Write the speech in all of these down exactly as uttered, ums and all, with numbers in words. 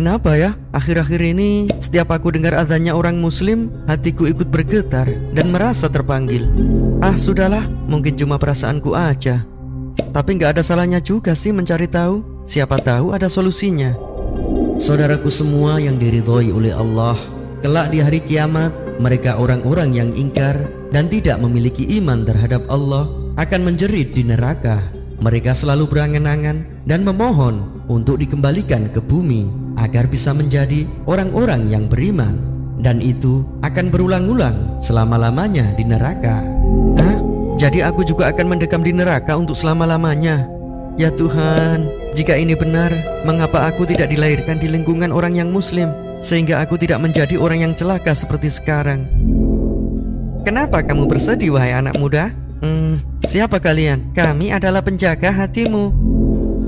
Kenapa ya, akhir-akhir ini setiap aku dengar azannya orang muslim, hatiku ikut bergetar dan merasa terpanggil. Ah sudahlah, mungkin cuma perasaanku aja. Tapi nggak ada salahnya juga sih mencari tahu, siapa tahu ada solusinya. Saudaraku semua yang diridhoi oleh Allah, kelak di hari kiamat, mereka orang-orang yang ingkar dan tidak memiliki iman terhadap Allah akan menjerit di neraka. Mereka selalu berangan-angan dan memohon untuk dikembalikan ke bumi agar bisa menjadi orang-orang yang beriman, dan itu akan berulang-ulang selama-lamanya di neraka. Hah? Jadi aku juga akan mendekam di neraka untuk selama-lamanya? Ya Tuhan, jika ini benar, mengapa aku tidak dilahirkan di lingkungan orang yang muslim sehingga aku tidak menjadi orang yang celaka seperti sekarang? Kenapa kamu bersedih, wahai anak muda? Hmm, siapa kalian? Kami adalah penjaga hatimu.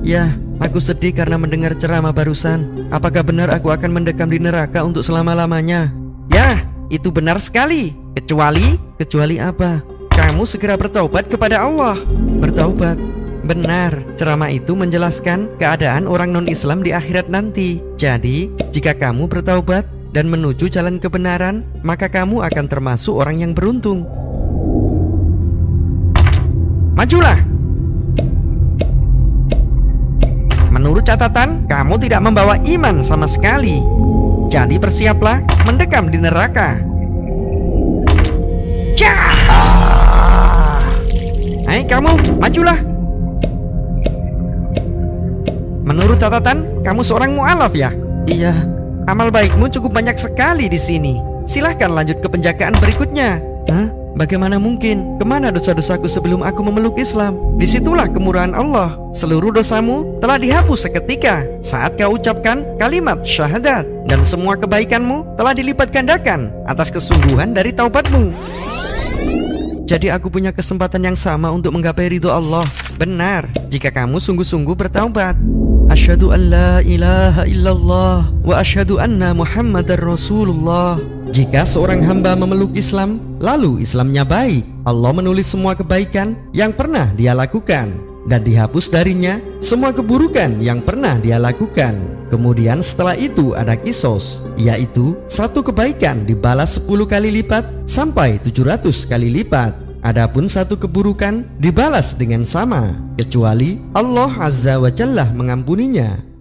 Ya, aku sedih karena mendengar ceramah barusan. Apakah benar aku akan mendekam di neraka untuk selama-lamanya? Ya, itu benar sekali. Kecuali, kecuali apa? Kamu segera bertaubat kepada Allah. Bertaubat? Benar, ceramah itu menjelaskan keadaan orang non-Islam di akhirat nanti. Jadi, jika kamu bertaubat dan menuju jalan kebenaran, maka kamu akan termasuk orang yang beruntung. Majulah. Menurut catatan, kamu tidak membawa iman sama sekali. Jadi bersiaplah mendekam di neraka. Jah! Hai kamu, majulah. Menurut catatan, kamu seorang mu'alaf ya? Iya. Amal baikmu cukup banyak sekali di sini. Silahkan lanjut ke penjagaan berikutnya. Hah? Bagaimana mungkin? Kemana dosa-dosaku sebelum aku memeluk Islam? Disitulah kemurahan Allah. Seluruh dosamu telah dihapus seketika saat kau ucapkan kalimat syahadat, dan semua kebaikanmu telah dilipat gandakan atas kesungguhan dari taubatmu. Jadi aku punya kesempatan yang sama untuk menggapai ridho Allah. Benar, jika kamu sungguh-sungguh bertaubat. Asyhadu an la ilaha illallah wa asyhadu anna Muhammadar Rasulullah. Jika seorang hamba memeluk Islam, lalu Islamnya baik, Allah menulis semua kebaikan yang pernah dia lakukan, dan dihapus darinya semua keburukan yang pernah dia lakukan. Kemudian setelah itu ada kisos, yaitu satu kebaikan dibalas sepuluh kali lipat sampai tujuh ratus kali lipat. Adapun satu keburukan dibalas dengan sama, kecuali Allah Azza wa Jalla mengampuninya.